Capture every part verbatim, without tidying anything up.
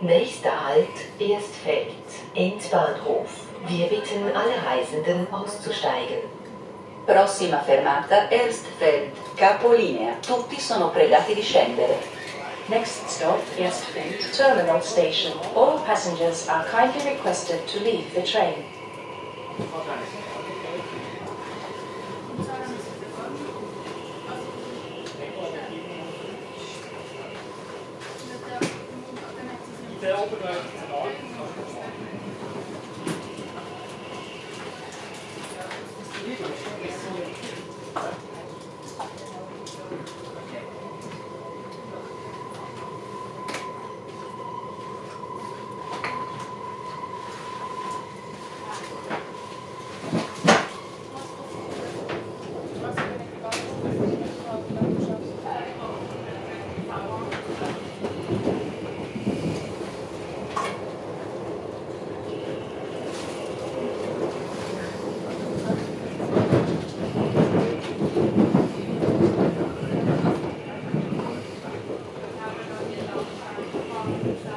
Nächster Halt Erstfeld, Endbahnhof. Wir bitten alle Reisenden auszusteigen. Prossima fermata Erstfeld, capolinea. Tutti sono pregati di scendere. Next stop Erstfeld, Terminal Station. All passengers are kindly requested to leave the train.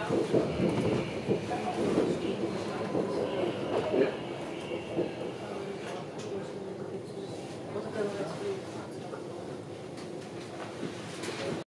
Thank you.